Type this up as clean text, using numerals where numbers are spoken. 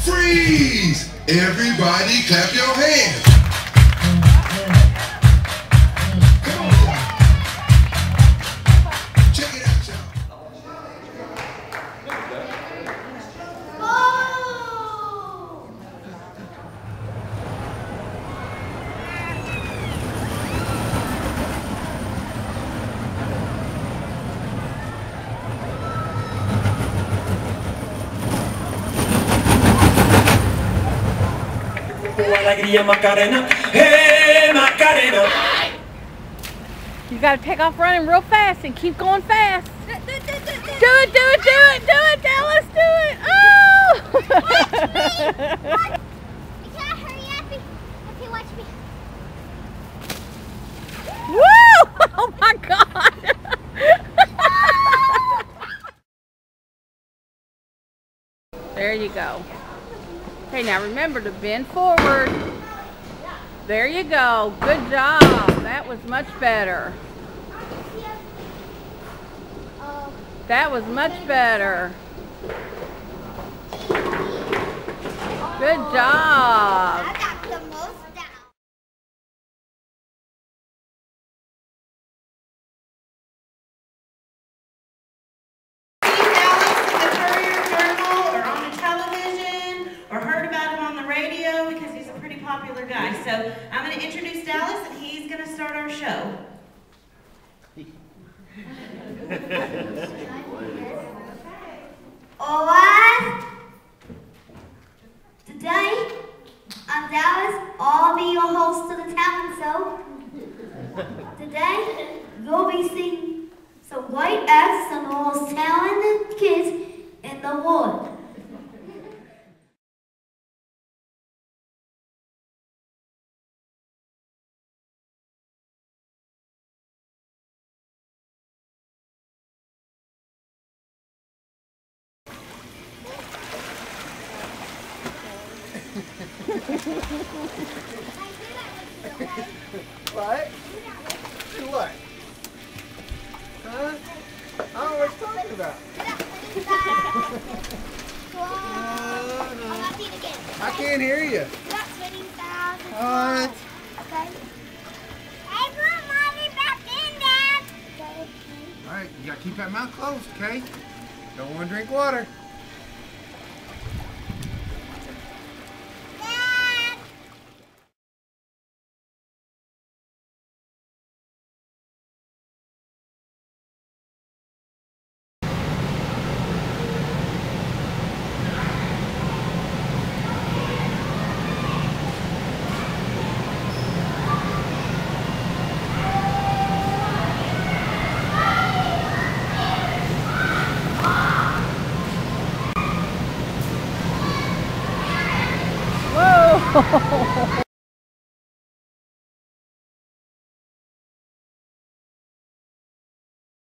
Freeze! Everybody clap your hands. Come on, y'all. Check it out, y'all. Oh! Alegría Macarena, hey Macarena. You gotta take off running real fast and keep going fast. Do it, Dallas, do it. Oh! Watch me. You gotta hurry up. Okay, watch me. Woo! Oh my God. There you go. Okay, now remember to bend forward. There you go. Good job. That was much better. That was much better. Good job. Popular guy. So I'm going to introduce Dallas and he's going to start our show. Hola! Today, I'm Dallas. I'll be your host of the talent show. Today, you'll be seeing some white acts, some most talented kids in the world. What? Do what? Huh? I don't know what you're talking about. I can't hear you. What? Okay. Hey, put mommy back in there. Alright, you gotta keep that mouth closed, okay? Don't wanna drink water.